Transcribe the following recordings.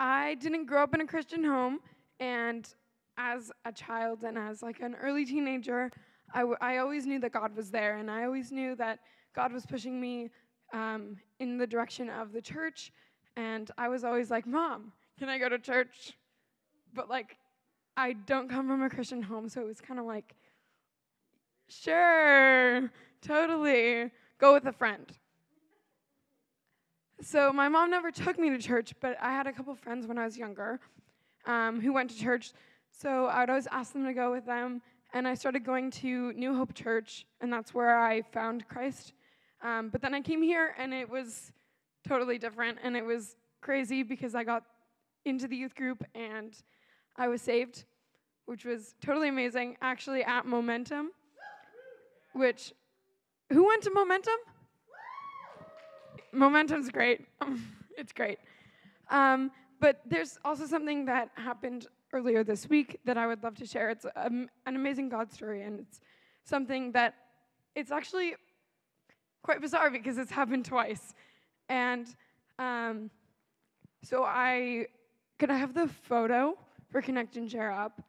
I didn't grow up in a Christian home, and as a child and as like an early teenager, I always knew that God was there, and I always knew that God was pushing me in the direction of the church, and I was always like, Mom, can I go to church? But like, I don't come from a Christian home, so it was kind of like, sure, totally, go with a friend. So my mom never took me to church, but I had a couple friends when I was younger who went to church, so I would always ask them to go with them, and I started going to New Hope Church, and that's where I found Christ. But then I came here, and it was totally different, and it was crazy because I got into the youth group, and I was saved, which was totally amazing, actually at Momentum, which, who went to Momentum? Momentum's great. It's great. But there's also something that happened earlier this week that I would love to share. It's an amazing God story, and it's something that it's actually quite bizarre because it's happened twice. And so could I have the photo for Connect and Share Up?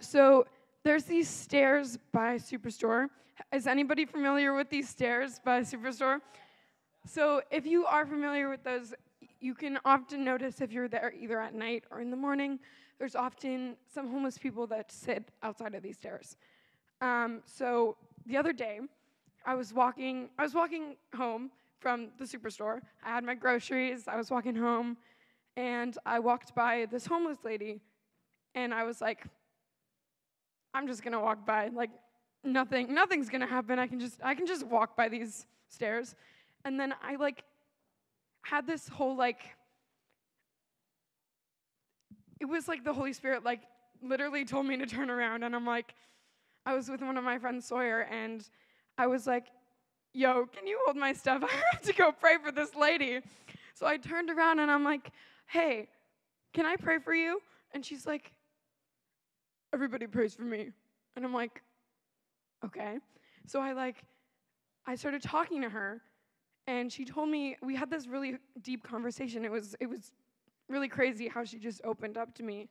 So there's these stairs by Superstore. Is anybody familiar with these stairs by Superstore? So if you are familiar with those, you can often notice if you're there either at night or in the morning, there's often some homeless people that sit outside of these stairs. So the other day, I was walking home from the Superstore. I had my groceries, I was walking home, and I walked by this homeless lady, and I was like, I'm just gonna walk by, like, nothing's gonna happen. I can just walk by these stairs. And then I like had this whole like, it was like the Holy Spirit like literally told me to turn around, and I'm like, I was with one of my friends, Sawyer, and I was like, yo, can you hold my stuff? I have to go pray for this lady. So I turned around and I'm like, hey, can I pray for you? And she's like, everybody prays for me. And I'm like, okay. So I started talking to her, and she told me, we had this really deep conversation. It was really crazy how she just opened up to me.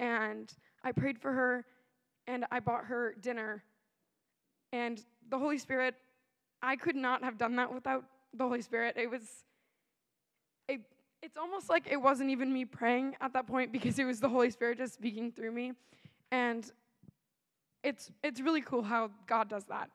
And I prayed for her, and I bought her dinner. And the Holy Spirit, I could not have done that without the Holy Spirit. It's almost like it wasn't even me praying at that point, because it was the Holy Spirit just speaking through me. And it's really cool how God does that.